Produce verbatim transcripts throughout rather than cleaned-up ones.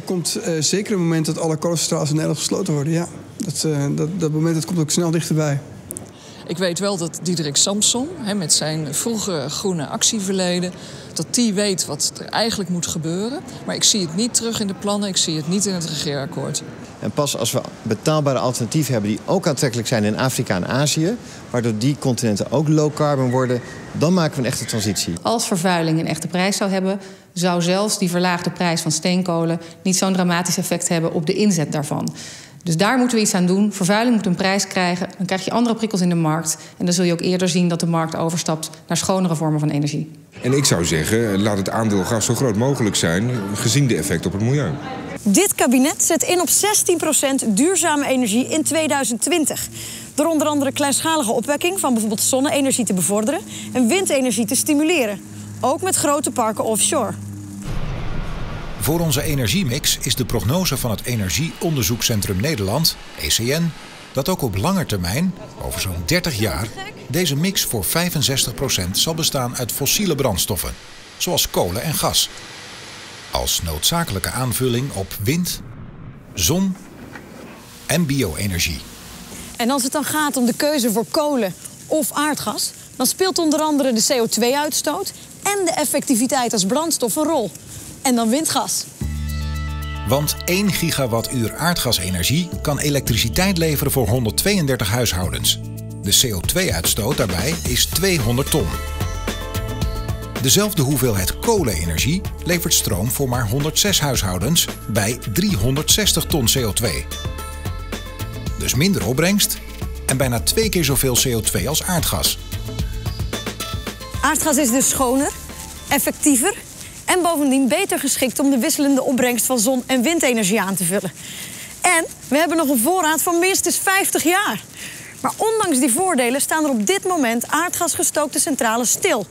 er komt uh, zeker een moment dat alle kolencentrales in Nederland gesloten worden. Ja, dat, uh, dat, dat moment dat komt ook snel dichterbij. Ik weet wel dat Diederik Samson, hè, met zijn vroege groene actieverleden, dat die weet wat er eigenlijk moet gebeuren. Maar ik zie het niet terug in de plannen, ik zie het niet in het regeerakkoord. En pas als we betaalbare alternatieven hebben die ook aantrekkelijk zijn in Afrika en Azië, waardoor die continenten ook low-carbon worden, dan maken we een echte transitie. Als vervuiling een echte prijs zou hebben, zou zelfs die verlaagde prijs van steenkolen niet zo'n dramatisch effect hebben op de inzet daarvan. Dus daar moeten we iets aan doen. Vervuiling moet een prijs krijgen. Dan krijg je andere prikkels in de markt. En dan zul je ook eerder zien dat de markt overstapt naar schonere vormen van energie. En ik zou zeggen, laat het aandeel gas zo groot mogelijk zijn, gezien de effect op het milieu. Dit kabinet zet in op zestien procent duurzame energie in tweeduizend twintig. Door onder andere kleinschalige opwekking van bijvoorbeeld zonne-energie te bevorderen en windenergie te stimuleren. Ook met grote parken offshore. Voor onze energiemix is de prognose van het Energieonderzoekcentrum Nederland, E C N, dat ook op lange termijn, over zo'n dertig jaar, deze mix voor vijfenzestig procent zal bestaan uit fossiele brandstoffen, zoals kolen en gas. Als noodzakelijke aanvulling op wind, zon en bio-energie. En als het dan gaat om de keuze voor kolen of aardgas, dan speelt onder andere de C O twee uitstoot en de effectiviteit als brandstof een rol. En dan windgas. Want één gigawattuur aardgasenergie kan elektriciteit leveren voor honderdtweeëndertig huishoudens. De C O twee uitstoot daarbij is tweehonderd ton. Dezelfde hoeveelheid kolenenergie levert stroom voor maar honderdzes huishoudens bij driehonderdzestig ton C O twee. Dus minder opbrengst en bijna twee keer zoveel C O twee als aardgas. Aardgas is dus schoner, effectiever en bovendien beter geschikt om de wisselende opbrengst van zon- en windenergie aan te vullen. En we hebben nog een voorraad van minstens vijftig jaar. Maar ondanks die voordelen staan er op dit moment aardgasgestookte centrales stil.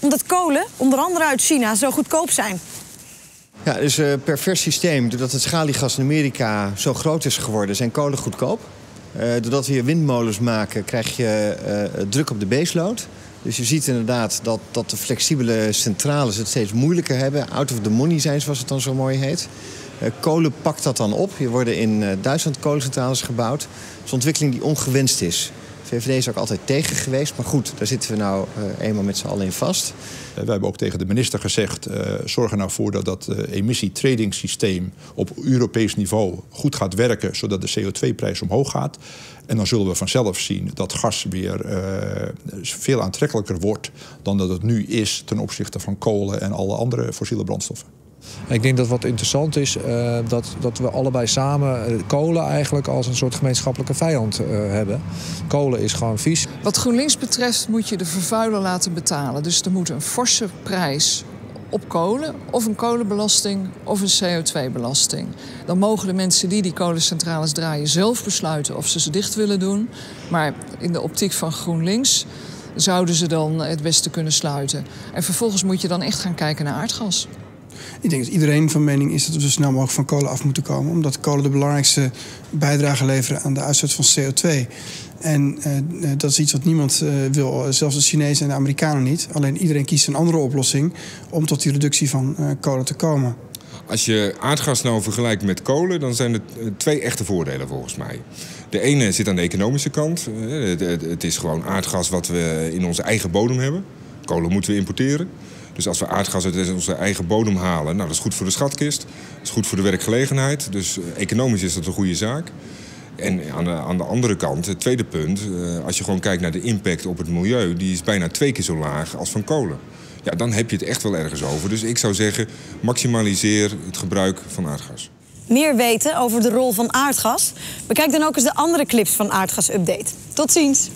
Omdat kolen, onder andere uit China, zo goedkoop zijn. Ja, dus een pervers systeem. Doordat het schaliegas in Amerika zo groot is geworden, zijn kolen goedkoop. Uh, doordat we hier windmolens maken, krijg je uh, druk op de baseload. Dus je ziet inderdaad dat, dat de flexibele centrales het steeds moeilijker hebben. Out of the money zijn, zoals het dan zo mooi heet. Uh, kolen pakt dat dan op. Hier worden in uh, Duitsland kolencentrales gebouwd. Dat is een ontwikkeling die ongewenst is. De V V D is ook altijd tegen geweest, maar goed, daar zitten we nou uh, eenmaal met z'n allen in vast. Uh, we hebben ook tegen de minister gezegd, uh, zorg er nou voor dat dat uh, emissietradingssysteem op Europees niveau goed gaat werken, zodat de C O twee prijs omhoog gaat. En dan zullen we vanzelf zien dat gas weer uh, veel aantrekkelijker wordt dan dat het nu is ten opzichte van kolen en alle andere fossiele brandstoffen. Ik denk dat wat interessant is, uh, dat, dat we allebei samen kolen eigenlijk als een soort gemeenschappelijke vijand uh, hebben. Kolen is gewoon vies. Wat GroenLinks betreft moet je de vervuiler laten betalen. Dus er moet een forse prijs op kolen, of een kolenbelasting of een C O twee belasting. Dan mogen de mensen die die kolencentrales draaien zelf besluiten of ze ze dicht willen doen. Maar in de optiek van GroenLinks zouden ze dan het beste kunnen sluiten. En vervolgens moet je dan echt gaan kijken naar aardgas. Ik denk dat iedereen van mening is dat we zo snel mogelijk van kolen af moeten komen. Omdat kolen de belangrijkste bijdrage leveren aan de uitstoot van C O twee. En uh, dat is iets wat niemand uh, wil, zelfs de Chinezen en de Amerikanen niet. Alleen iedereen kiest een andere oplossing om tot die reductie van uh, kolen te komen. Als je aardgas nou vergelijkt met kolen, dan zijn er twee echte voordelen volgens mij. De ene zit aan de economische kant. Het is gewoon aardgas wat we in onze eigen bodem hebben. Kolen moeten we importeren. Dus als we aardgas uit onze eigen bodem halen, nou, dat is goed voor de schatkist. Dat is goed voor de werkgelegenheid. Dus economisch is dat een goede zaak. En aan de, aan de andere kant, het tweede punt, als je gewoon kijkt naar de impact op het milieu, die is bijna twee keer zo laag als van kolen. Ja, dan heb je het echt wel ergens over. Dus ik zou zeggen, maximaliseer het gebruik van aardgas. Meer weten over de rol van aardgas? Bekijk dan ook eens de andere clips van Aardgas Update. Tot ziens!